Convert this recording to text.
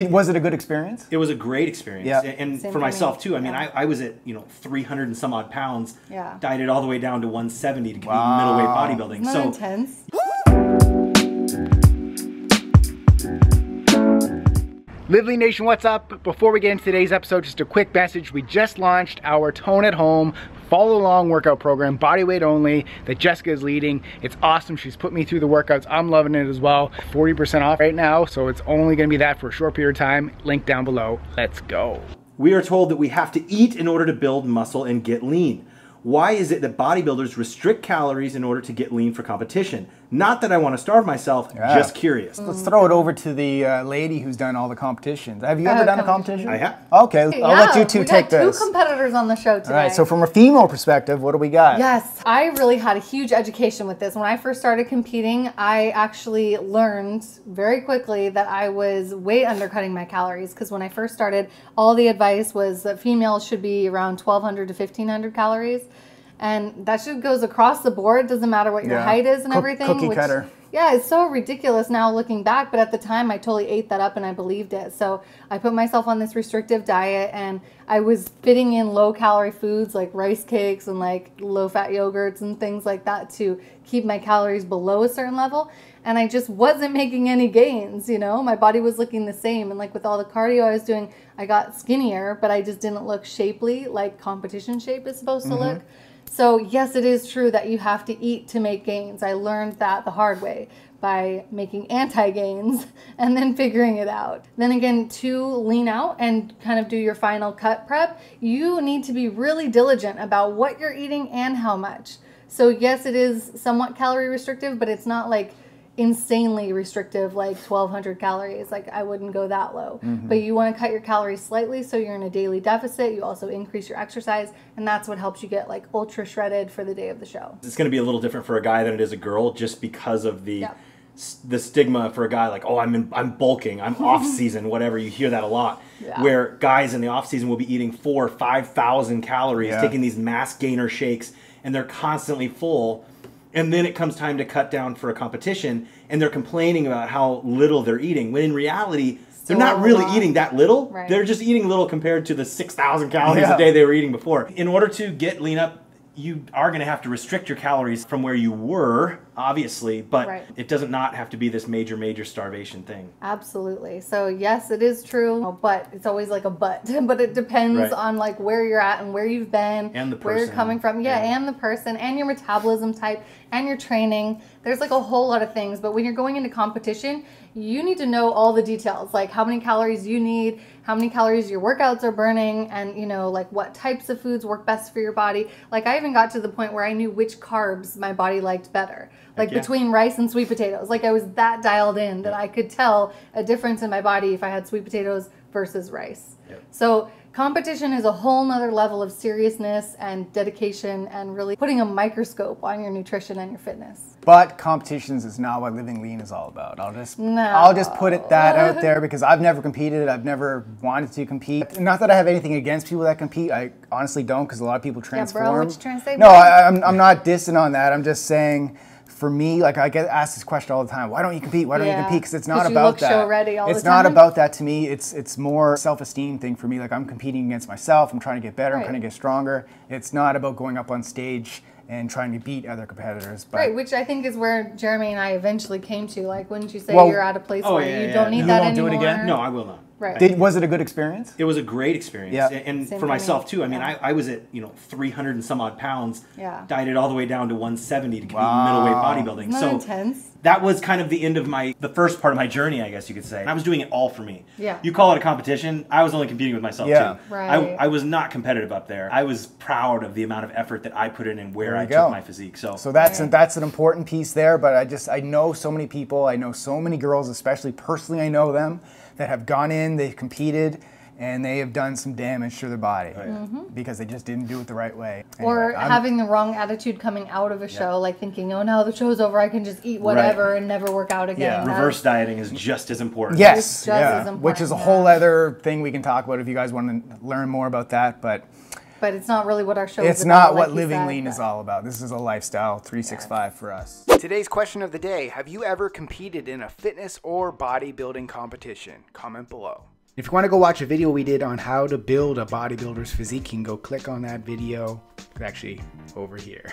Was it a good experience? It was a great experience. Yeah. And for myself too. I mean, yeah. I was at, you know, 300 and some odd pounds, yeah. dieted all the way down to 170 to be middleweight bodybuilding. Isn't that intense? Live Lean Nation, what's up? Before we get into today's episode, just a quick message. We just launched our Tone at Home follow along workout program, body weight only, that Jessica is leading. It's awesome. She's put me through the workouts. I'm loving it as well. 40% off right now, so it's only gonna be that for a short period of time. Link down below. Let's go. We are told that we have to eat in order to build muscle and get lean. Why is it that bodybuilders restrict calories in order to get lean for competition? Not that I want to starve myself, yeah. just curious. Let's throw it over to the lady who's done all the competitions. Have you ever done a competition? I have. Okay, I'll let you two take this. We got two competitors on the show today. All right, so from a female perspective, what do we got? Yes, I really had a huge education with this. When I first started competing, I actually learned very quickly that I was way undercutting my calories, because when I first started, all the advice was that females should be around 1,200 to 1,500 calories. And that shit goes across the board. It doesn't matter what your height is and everything. Cookie cutter. Yeah, it's so ridiculous now looking back, but at the time I totally ate that up and I believed it. So I put myself on this restrictive diet and I was fitting in low calorie foods like rice cakes and like low fat yogurts and things like that to keep my calories below a certain level. And I just wasn't making any gains, you know, my body was looking the same. And like with all the cardio I was doing, I got skinnier, but I just didn't look shapely like competition shape is supposed to look. So yes, it is true that you have to eat to make gains. I learned that the hard way by making anti-gains and then figuring it out. Then again, to lean out and kind of do your final cut prep, you need to be really diligent about what you're eating and how much. So yes, it is somewhat calorie restrictive, but it's not like insanely restrictive, like 1,200 calories. Like I wouldn't go that low, but you want to cut your calories slightly. So you're in a daily deficit. You also increase your exercise, and that's what helps you get like ultra shredded for the day of the show. It's going to be a little different for a guy than it is a girl, just because of the stigma for a guy, like, oh, I'm bulking, I'm off season, whatever. You hear that a lot, where guys in the off season will be eating 4,000 or 5,000 calories, taking these mass gainer shakes, and they're constantly full. And then it comes time to cut down for a competition, and they're complaining about how little they're eating, when in reality, they're not really eating that little. Right. They're just eating little compared to the 6,000 calories a day they were eating before. In order to get lean up, you are going to have to restrict your calories from where you were, obviously, but it doesn't not have to be this major, major starvation thing. Absolutely. So yes, it is true, but it's always like a but it depends on like where you're at and where you've been and the person, where you're coming from. Yeah, and the person and your metabolism type and your training. There's like a whole lot of things, but when you're going into competition, you need to know all the details, like how many calories you need, how many calories your workouts are burning, and you know, like what types of foods work best for your body. Like I even got to the point where I knew which carbs my body liked better, like between rice and sweet potatoes. Like I was that dialed in that I could tell a difference in my body if I had sweet potatoes versus rice. So competition is a whole nother level of seriousness and dedication and really putting a microscope on your nutrition and your fitness. But competitions is not what living lean is all about. I'll just put it that out there, because I've never competed. I've never wanted to compete. Not that I have anything against people that compete. I honestly don't, because a lot of people transform. Yeah, bro, what you trying to say, bro? No, I'm not dissing on that. I'm just saying, for me, like I get asked this question all the time. Why don't you compete? Why don't you compete? Because it's not about that. You look show ready all the time. It's not about that to me. It's more self-esteem thing for me. Like I'm competing against myself. I'm trying to get better. I'm trying to get stronger. It's not about going up on stage and trying to beat other competitors. But which I think is where Jeremy and I eventually came to. Like, wouldn't you say you're at a place where you don't need that anymore? You won't do it again? No, I will not. Right. Was it a good experience? It was a great experience. Yeah. And for myself too. I mean, I was at, you know, 300 and some odd pounds, dieted all the way down to 170 to be middleweight bodybuilding. Isn't that intense? That was kind of the end of the first part of my journey, I guess you could say. And I was doing it all for me. Yeah. You call it a competition, I was only competing with myself too. Right. I was not competitive up there. I was proud of the amount of effort that I put in and where I took my physique. So that's an important piece there, but I know so many people, I know so many girls, especially personally I know them, that have gone in, they've competed, and they have done some damage to their body because they just didn't do it the right way. Anyway, or having the wrong attitude coming out of a show, like thinking, oh no, the show's over, I can just eat whatever and never work out again. Yeah, reverse dieting is just as important. Yes, it's just as important. Which is a whole other thing we can talk about if you guys want to learn more about that. But But it's not really what our show is about. It's not what Living Lean is all about. This is a lifestyle 365 for us. Today's question of the day, have you ever competed in a fitness or bodybuilding competition? Comment below. If you want to go watch a video we did on how to build a bodybuilder's physique, you can go click on that video. It's actually over here.